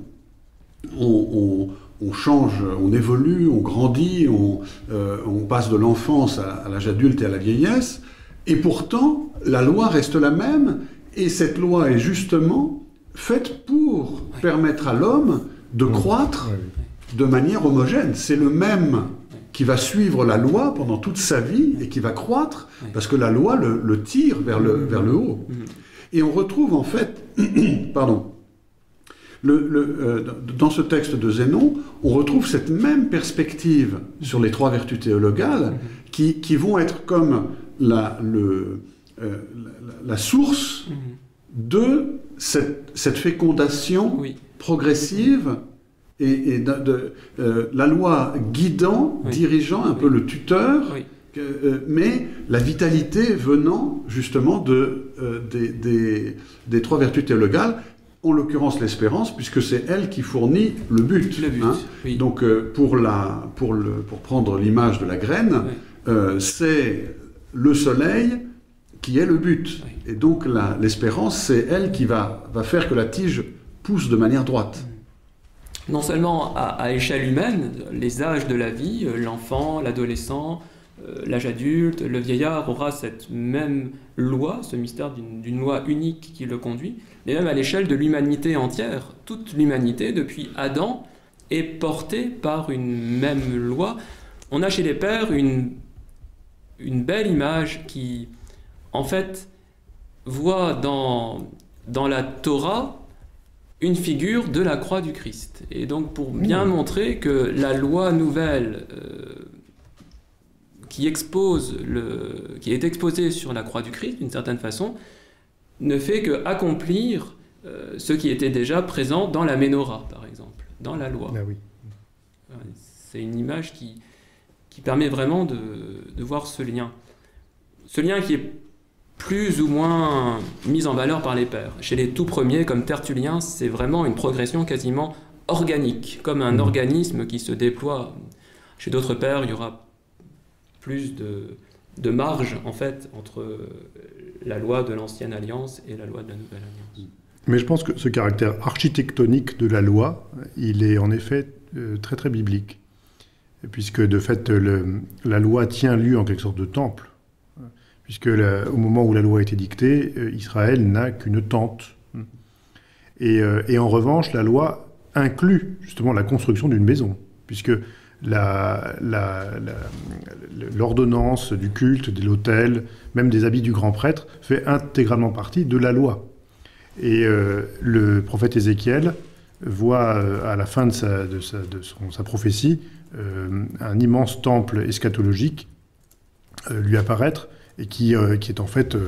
on, on, on change, on évolue, on grandit, on, euh, on passe de l'enfance à, à l'âge adulte et à la vieillesse, et pourtant, la loi reste la même, et cette loi est justement faite pour oui. permettre à l'homme de oui. croître oui. de manière homogène. C'est le même qui va suivre la loi pendant toute sa vie, et qui va croître, oui. parce que la loi le, le tire vers le, vers le haut. Oui. Et on retrouve en fait, pardon, le, le, euh, dans ce texte de Zénon, on retrouve cette même perspective sur les trois vertus théologales qui, qui vont être comme la, le, euh, la, la source de cette, cette fécondation oui. progressive et, et de, de, euh, la loi guidant, oui. dirigeant, un oui. peu le tuteur, oui. Euh, mais la vitalité venant justement de, euh, des, des, des trois vertus théologales, en l'occurrence l'espérance, puisque c'est elle qui fournit le but. Le but hein. oui. Donc euh, pour, la, pour, le, pour prendre l'image de la graine, oui. euh, c'est le soleil qui est le but. Oui. Et donc l'espérance, c'est elle qui va, va faire que la tige pousse de manière droite. Oui. Non seulement à, à échelle humaine, les âges de la vie, l'enfant, l'adolescent, l'âge adulte, le vieillard aura cette même loi, ce mystère d'une loi unique qui le conduit, mais même à l'échelle de l'humanité entière. Toute l'humanité, depuis Adam, est portée par une même loi. On a chez les pères une, une belle image qui, en fait, voit dans, dans la Torah une figure de la croix du Christ. Et donc pour bien mmh. montrer que la loi nouvelle euh, qui, expose le, qui est exposée sur la croix du Christ, d'une certaine façon, ne fait qu'accomplir euh, ce qui était déjà présent dans la Ménorah, par exemple, dans la loi. Ah oui. C'est une image qui, qui permet vraiment de, de voir ce lien. Ce lien qui est plus ou moins mis en valeur par les pères. Chez les tout premiers, comme Tertullien, c'est vraiment une progression quasiment organique, comme un organisme qui se déploie. Chez d'autres pères, il y aura plus de, de marge, en fait, entre la loi de l'Ancienne Alliance et la loi de la Nouvelle Alliance. Mais je pense que ce caractère architectonique de la loi, il est en effet très très biblique, puisque de fait, le, la loi tient lieu en quelque sorte de temple. Puisque la, au moment où la loi a été dictée, euh, Israël n'a qu'une tente. Et, euh, et en revanche, la loi inclut justement la construction d'une maison, puisque la, la, la, l'ordonnance du culte, de l'autel, même des habits du grand prêtre, fait intégralement partie de la loi. Et euh, le prophète Ézéchiel voit euh, à la fin de sa, de sa, de son, sa prophétie euh, un immense temple eschatologique euh, lui apparaître, et qui, euh, qui est en fait euh,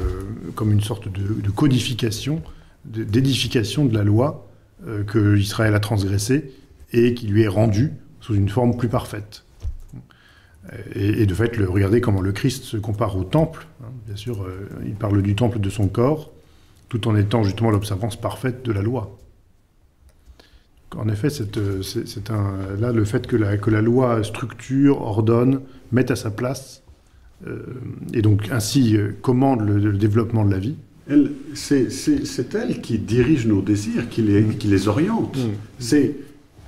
comme une sorte de, de codification, d'édification de la loi euh, que Israël a transgressée et qui lui est rendue sous une forme plus parfaite. Et, et de fait, le, regardez comment le Christ se compare au temple. Hein, bien sûr, euh, il parle du temple de son corps, tout en étant justement l'observance parfaite de la loi. Donc, en effet, c'est, euh, c'est, c'est un, là, le fait que la, que la loi structure, ordonne, mette à sa place, Euh, et donc ainsi euh, commande le, le développement de la vie. C'est elle qui dirige nos désirs, qui les, mmh. qui les oriente. Mmh. C'est,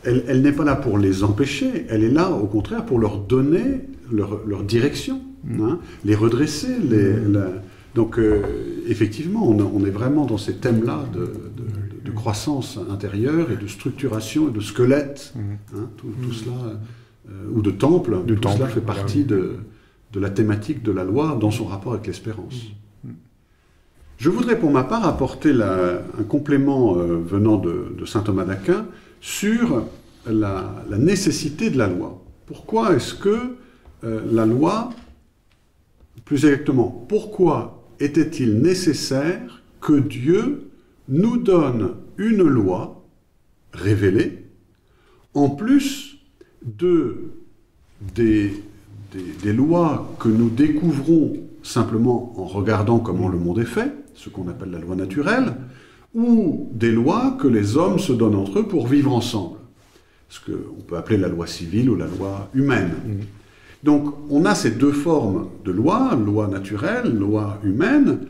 elle elle n'est pas là pour les empêcher, elle est là au contraire pour leur donner leur, leur direction, mmh. hein, les redresser. Les, mmh. la... Donc euh, effectivement, on, on est vraiment dans ces thèmes-là de, de, de, de croissance intérieure et de structuration et de squelette, mmh. hein, tout, tout mmh. cela, euh, ou de temple, de tout temple, cela fait partie voilà. de... de la thématique de la loi dans son rapport avec l'espérance. Je voudrais pour ma part apporter la, un complément euh, venant de, de saint Thomas d'Aquin sur la, la nécessité de la loi. Pourquoi est-ce que euh, la loi, plus exactement, pourquoi était-il nécessaire que Dieu nous donne une loi révélée, en plus de des... Des, des lois que nous découvrons simplement en regardant comment le monde est fait, ce qu'on appelle la loi naturelle, ou des lois que les hommes se donnent entre eux pour vivre ensemble, ce qu'on peut appeler la loi civile ou la loi humaine. Mmh. Donc on a ces deux formes de loi, loi naturelle, loi humaine.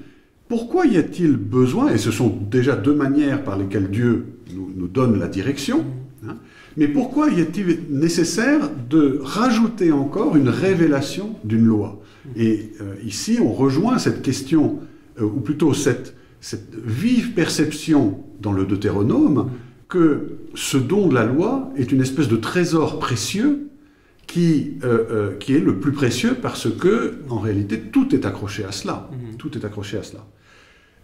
Pourquoi y a-t-il besoin, et ce sont déjà deux manières par lesquelles Dieu nous, nous donne la direction, hein, mais pourquoi y est-il nécessaire de rajouter encore une révélation d'une loi? Et euh, ici, on rejoint cette question, euh, ou plutôt cette, cette vive perception dans le Deutéronome, que ce don de la loi est une espèce de trésor précieux qui, euh, euh, qui est le plus précieux parce que, en réalité, tout est accroché à cela. Tout est accroché à cela.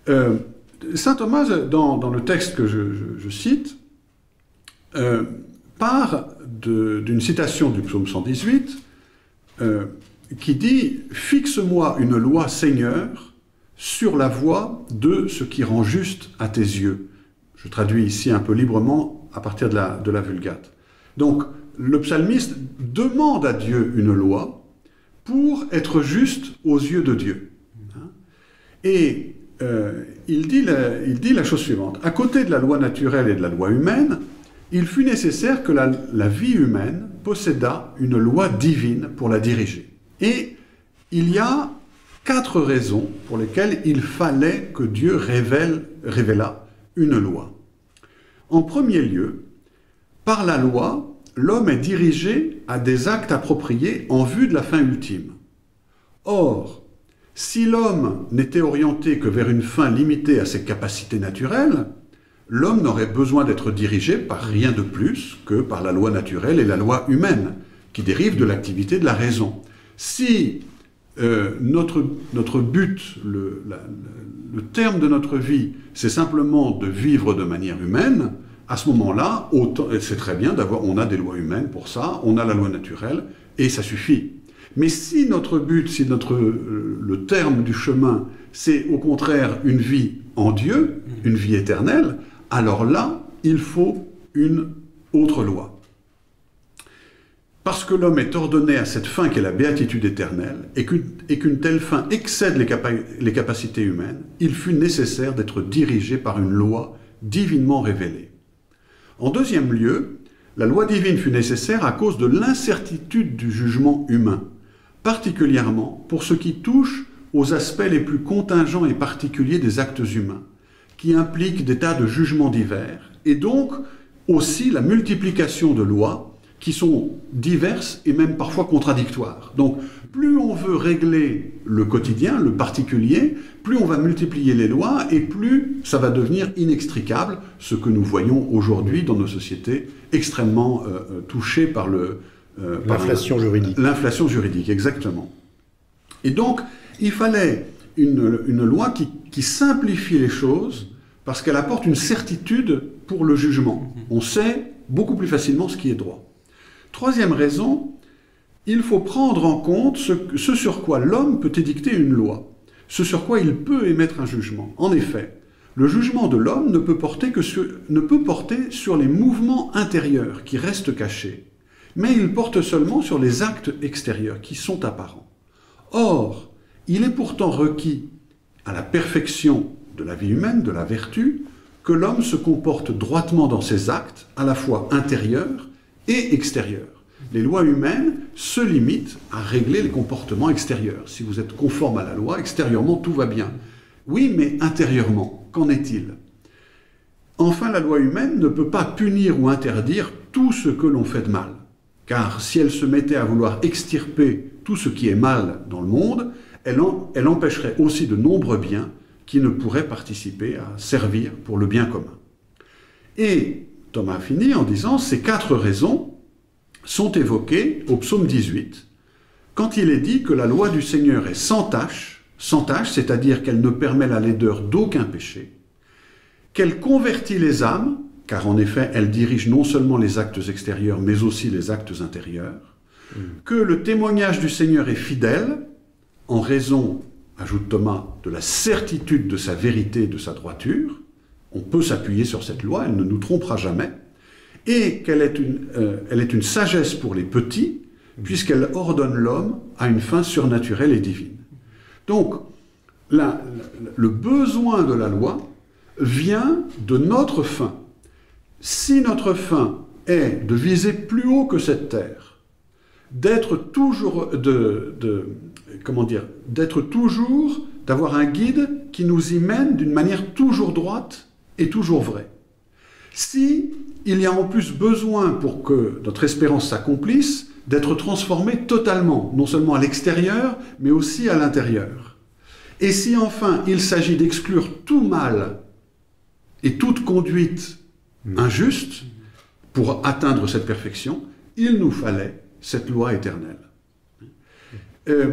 Euh, Saint Thomas, dans, dans le texte que je, je, je cite, euh, part d'une citation du psaume cent dix-huit euh, qui dit « Fixe-moi une loi, Seigneur, sur la voie de ce qui rend juste à tes yeux. » Je traduis ici un peu librement à partir de la, de la Vulgate. Donc, le psalmiste demande à Dieu une loi pour être juste aux yeux de Dieu. Et euh, il, dit la, il dit la chose suivante. « À côté de la loi naturelle et de la loi humaine, il fut nécessaire que la, la vie humaine possédât une loi divine pour la diriger. Et il y a quatre raisons pour lesquelles il fallait que Dieu révèle, révéla une loi. En premier lieu, par la loi, l'homme est dirigé à des actes appropriés en vue de la fin ultime. Or, si l'homme n'était orienté que vers une fin limitée à ses capacités naturelles, l'homme n'aurait besoin d'être dirigé par rien de plus que par la loi naturelle et la loi humaine, qui dérivent de l'activité de la raison. Si euh, notre, notre but, le, la, le terme de notre vie, c'est simplement de vivre de manière humaine, à ce moment-là, c'est très bien d'avoir, on a des lois humaines pour ça, on a la loi naturelle, et ça suffit. Mais si notre but, si notre, euh, le terme du chemin, c'est au contraire une vie en Dieu, une vie éternelle, alors là, il faut une autre loi. Parce que l'homme est ordonné à cette fin qu'est la béatitude éternelle, et qu'une et qu'une telle fin excède les, capa les capacités humaines, il fut nécessaire d'être dirigé par une loi divinement révélée. En deuxième lieu, la loi divine fut nécessaire à cause de l'incertitude du jugement humain, particulièrement pour ce qui touche aux aspects les plus contingents et particuliers des actes humains, qui impliquent des tas de jugements divers, et donc aussi la multiplication de lois, qui sont diverses et même parfois contradictoires. Donc, plus on veut régler le quotidien, le particulier, plus on va multiplier les lois et plus ça va devenir inextricable, ce que nous voyons aujourd'hui dans nos sociétés extrêmement euh, touchées par le... Euh, l'inflation juridique. L'inflation juridique, exactement. Et donc, il fallait une, une loi qui, qui simplifie les choses parce qu'elle apporte une certitude pour le jugement. On sait beaucoup plus facilement ce qui est droit. Troisième raison, il faut prendre en compte ce, ce sur quoi l'homme peut édicter une loi, ce sur quoi il peut émettre un jugement. En effet, le jugement de l'homme ne peut porter que sur, ne peut porter sur les mouvements intérieurs qui restent cachés, mais il porte seulement sur les actes extérieurs qui sont apparents. Or, il est pourtant requis à la perfection de la vie humaine, de la vertu, que l'homme se comporte droitement dans ses actes, à la fois intérieurs et extérieure. Les lois humaines se limitent à régler les comportements extérieurs. Si vous êtes conforme à la loi, extérieurement, tout va bien. Oui, mais intérieurement, qu'en est-il? Enfin, la loi humaine ne peut pas punir ou interdire tout ce que l'on fait de mal. Car si elle se mettait à vouloir extirper tout ce qui est mal dans le monde, elle, en, elle empêcherait aussi de nombreux biens qui ne pourraient participer à servir pour le bien commun. Et Thomas finit en disant « Ces quatre raisons sont évoquées au psaume dix-huit, quand il est dit que la loi du Seigneur est sans tache, sans tache, c'est-à-dire qu'elle ne permet la laideur d'aucun péché, qu'elle convertit les âmes, car en effet elle dirige non seulement les actes extérieurs, mais aussi les actes intérieurs, mmh. que le témoignage du Seigneur est fidèle, en raison, ajoute Thomas, de la certitude de sa vérité et de sa droiture, on peut s'appuyer sur cette loi, elle ne nous trompera jamais, et qu'elle est, euh, est une sagesse pour les petits, puisqu'elle ordonne l'homme à une fin surnaturelle et divine. Donc, la, le besoin de la loi vient de notre fin. Si notre fin est de viser plus haut que cette terre, d'être toujours, de, de, comment dire, d'être toujours, d'avoir un guide qui nous y mène d'une manière toujours droite, est toujours vrai. Si il y a en plus besoin pour que notre espérance s'accomplisse, d'être transformé totalement, non seulement à l'extérieur, mais aussi à l'intérieur. Et si enfin il s'agit d'exclure tout mal et toute conduite injuste pour atteindre cette perfection, il nous fallait cette loi éternelle. Euh,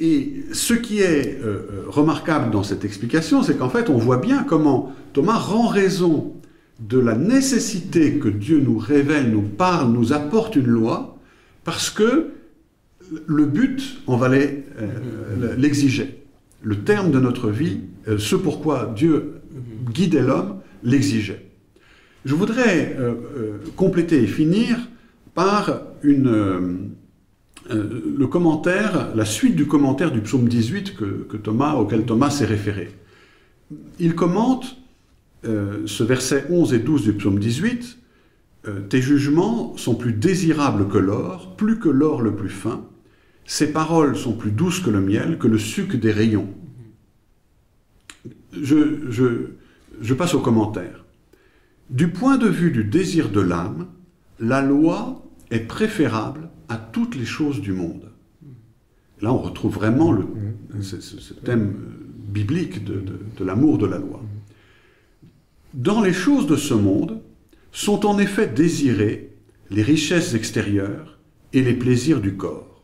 Et ce qui est euh, remarquable dans cette explication, c'est qu'en fait, on voit bien comment Thomas rend raison de la nécessité que Dieu nous révèle, nous parle, nous apporte une loi, parce que le but en valait, euh, l'exigeait. Le terme de notre vie, euh, ce pourquoi Dieu guidait l'homme, l'exigeait. Je voudrais euh, euh, compléter et finir par une... Euh, Euh, le commentaire, la suite du commentaire du psaume dix-huit que, que Thomas, auquel Thomas s'est référé. Il commente euh, ce verset onze et douze du psaume dix-huit euh, « Tes jugements sont plus désirables que l'or, plus que l'or le plus fin. Ces paroles sont plus douces que le miel, que le suc des rayons. » je, je, je passe au commentaire. « Du point de vue du désir de l'âme, la loi est préférable à toutes les choses du monde. » Là, on retrouve vraiment le, ce, ce thème biblique de, de, de l'amour de la loi. « Dans les choses de ce monde sont en effet désirées les richesses extérieures et les plaisirs du corps.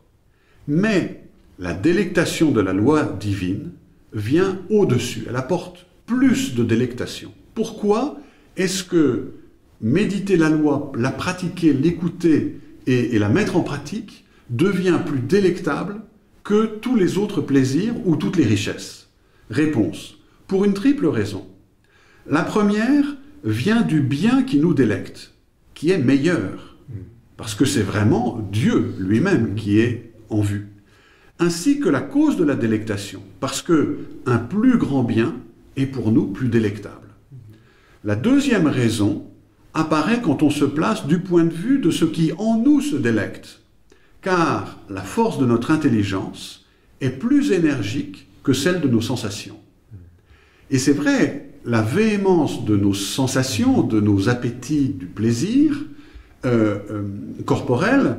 Mais la délectation de la loi divine vient au-dessus. Elle apporte plus de délectation. Pourquoi est-ce que méditer la loi, la pratiquer, l'écouter et, et la mettre en pratique devient plus délectable que tous les autres plaisirs ou toutes les richesses? Réponse. Pour une triple raison. La première vient du bien qui nous délecte, qui est meilleur, parce que c'est vraiment Dieu lui-même qui est en vue, ainsi que la cause de la délectation, parce qu'un plus grand bien est pour nous plus délectable. La deuxième raison apparaît quand on se place du point de vue de ce qui en nous se délecte, car la force de notre intelligence est plus énergique que celle de nos sensations. Et c'est vrai, la véhémence de nos sensations, de nos appétits du plaisir euh, euh, corporel,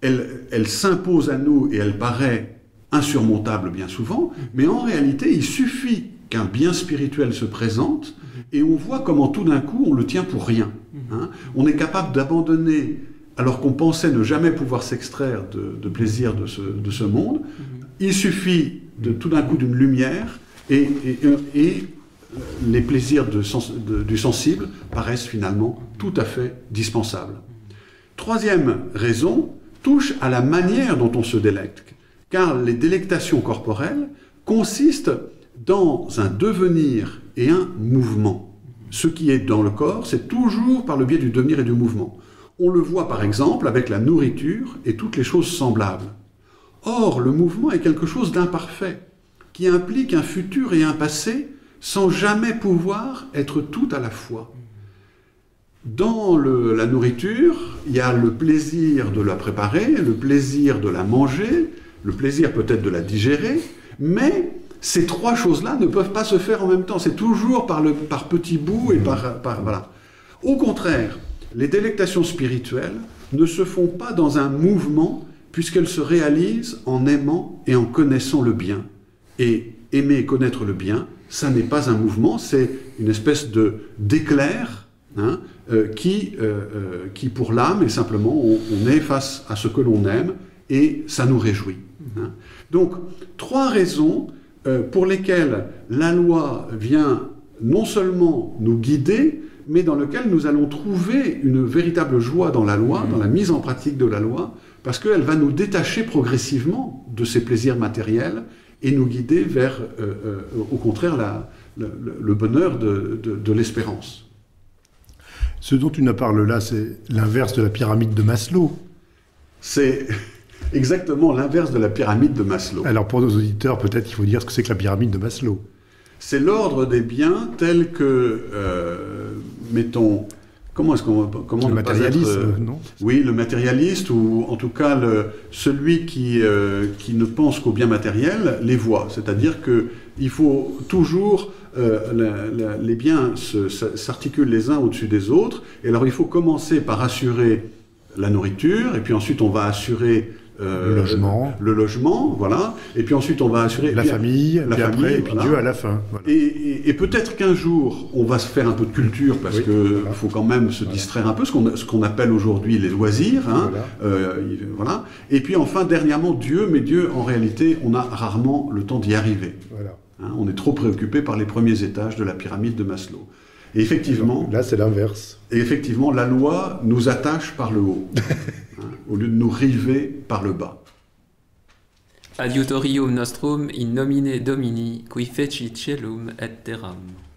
elle, elle s'impose à nous et elle paraît insurmontable bien souvent, mais en réalité, il suffit qu'un bien spirituel se présente et on voit comment tout d'un coup, on le tient pour rien. Hein. On est capable d'abandonner, alors qu'on pensait ne jamais pouvoir s'extraire de, de plaisir de ce, de ce monde, il suffit de, tout d'un coup d'une lumière et, et, et les plaisirs de sens, de, du sensible paraissent finalement tout à fait dispensables. Troisième raison touche à la manière dont on se délecte, car les délectations corporelles consistent dans un devenir et un mouvement. Ce qui est dans le corps, c'est toujours par le biais du devenir et du mouvement. On le voit par exemple avec la nourriture et toutes les choses semblables. Or, le mouvement est quelque chose d'imparfait, qui implique un futur et un passé sans jamais pouvoir être tout à la fois. Dans le, la nourriture, il y a le plaisir de la préparer, le plaisir de la manger, le plaisir peut-être de la digérer, mais ces trois choses-là ne peuvent pas se faire en même temps. C'est toujours par, le, par petits bouts et par, par... Voilà. Au contraire, les délectations spirituelles ne se font pas dans un mouvement puisqu'elles se réalisent en aimant et en connaissant le bien. Et aimer et connaître le bien, ça n'est pas un mouvement, c'est une espèce d'éclair hein, euh, qui, euh, euh, qui, pour l'âme, est simplement, on, on est face à ce que l'on aime et ça nous réjouit. Hein. Donc, trois raisons euh, pour lesquelles la loi vient non seulement nous guider, mais dans lesquelles nous allons trouver une véritable joie dans la loi, dans la mise en pratique de la loi, parce qu'elle va nous détacher progressivement de ces plaisirs matériels et nous guider vers, euh, euh, au contraire, la, le, le bonheur de, de, de l'espérance. Ce dont tu nous parles là, c'est l'inverse de la pyramide de Maslow. C'est exactement l'inverse de la pyramide de Maslow. Alors pour nos auditeurs, peut-être qu'il faut dire ce que c'est que la pyramide de Maslow. C'est l'ordre des biens tel que, euh, mettons, comment est-ce qu'on va... Comment le matérialiste, être, euh, non? Oui, le matérialiste, ou en tout cas le, celui qui, euh, qui ne pense qu'aux biens matériels, les voit. C'est-à-dire qu'il faut toujours... Euh, la, la, les biens s'articulent les uns au-dessus des autres, et alors il faut commencer par assurer la nourriture, et puis ensuite on va assurer... Euh, le logement, le logement, voilà. Et puis ensuite, on va assurer la famille, la famille, après, et puis voilà. Dieu à la fin. Voilà. Et, et, et peut-être qu'un jour, on va se faire un peu de culture parce oui, que voilà. faut quand même se voilà. distraire un peu, ce qu'on ce qu'on appelle aujourd'hui les loisirs, hein. Voilà. Euh, voilà. Et puis enfin, dernièrement, Dieu, mais Dieu, en réalité, on a rarement le temps d'y arriver. Voilà. Hein, on est trop préoccupé par les premiers étages de la pyramide de Maslow. Et effectivement, là, c'est l'inverse. Et effectivement, la loi nous attache par le haut. Au lieu de nous river par le bas. Adiutorium nostrum in nomine Domini, qui fecit celum et terram.